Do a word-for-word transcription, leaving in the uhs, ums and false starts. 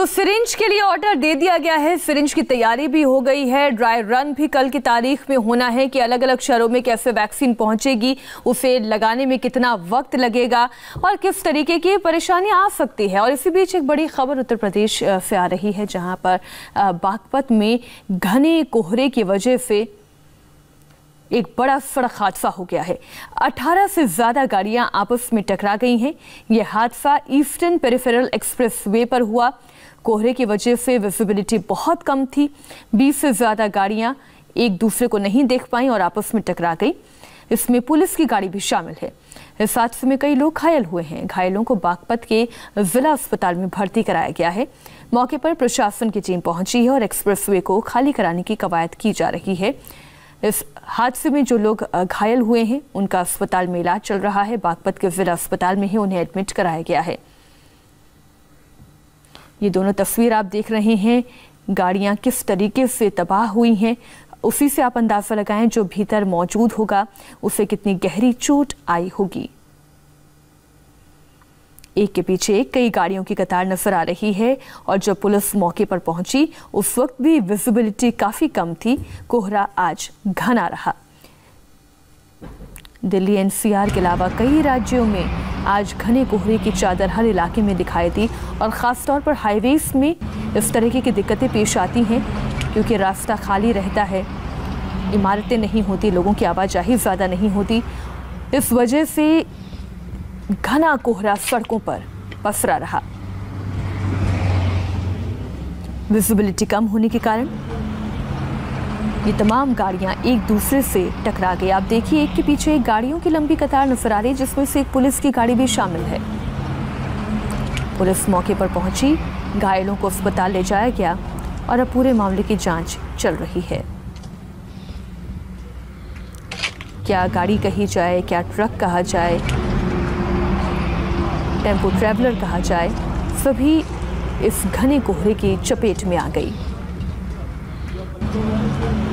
तो सिरिंज के लिए ऑर्डर दे दिया गया है, सिरिंज की तैयारी भी हो गई है, ड्राई रन भी कल की तारीख में होना है कि अलग अलग शहरों में कैसे वैक्सीन पहुंचेगी, उसे लगाने में कितना वक्त लगेगा और किस तरीके की परेशानी आ सकती है। और इसी बीच एक बड़ी खबर उत्तर प्रदेश से आ रही है, जहां पर बागपत में घने कोहरे की वजह से एक बड़ा सड़क हादसा हो गया है। अठारह से ज़्यादा गाड़ियां आपस में टकरा गई हैं। यह हादसा ईस्टर्न पेरिफेरल एक्सप्रेसवे पर हुआ। कोहरे की वजह से विजिबिलिटी बहुत कम थी। बीस से ज़्यादा गाड़ियां एक दूसरे को नहीं देख पाईं और आपस में टकरा गई। इसमें पुलिस की गाड़ी भी शामिल है। इस हादसे में कई लोग घायल हुए हैं। घायलों को बागपत के जिला अस्पताल में भर्ती कराया गया है। मौके पर प्रशासन की टीम पहुंची है और एक्सप्रेसवे को खाली कराने की कवायद की जा रही है। इस हादसे में जो लोग घायल हुए हैं उनका अस्पताल में इलाज चल रहा है। बागपत के जिला अस्पताल में ही उन्हें एडमिट कराया गया है। ये दोनों तस्वीर आप देख रहे हैं, गाड़ियां किस तरीके से तबाह हुई हैं उसी से आप अंदाजा लगाएं जो भीतर मौजूद होगा उसे कितनी गहरी चोट आई होगी। एक के पीछे एक कई गाड़ियों की कतार नजर आ रही है और जब पुलिस मौके पर पहुंची उस वक्त भी विजिबिलिटी काफी कम थी। कोहरा आज घना रहा। दिल्ली एन सी आर के अलावा कई राज्यों में आज घने कोहरे की चादर हर इलाके में दिखाई दी और ख़ासतौर पर हाईवेज में इस तरह की दिक्कतें पेश आती हैं क्योंकि रास्ता खाली रहता है, इमारतें नहीं होती, लोगों की आवाजाही ज़्यादा नहीं होती। इस वजह से घना कोहरा सड़कों पर पसरा रहा। विजिबिलिटी कम होने के कारण ये तमाम गाड़ियां एक दूसरे से टकरा गई। आप देखिए, एक के पीछे एक गाड़ियों की लंबी कतार नजर आ रही है जिसमें से एक पुलिस की गाड़ी भी शामिल है। पुलिस मौके पर पहुंची, घायलों को अस्पताल ले जाया गया और अब पूरे मामले की जांच चल रही है। क्या गाड़ी कही जाए, क्या ट्रक कहा जाए, टेम्पो ट्रैवलर कहा जाए, सभी इस घने कोहरे की चपेट में आ गई।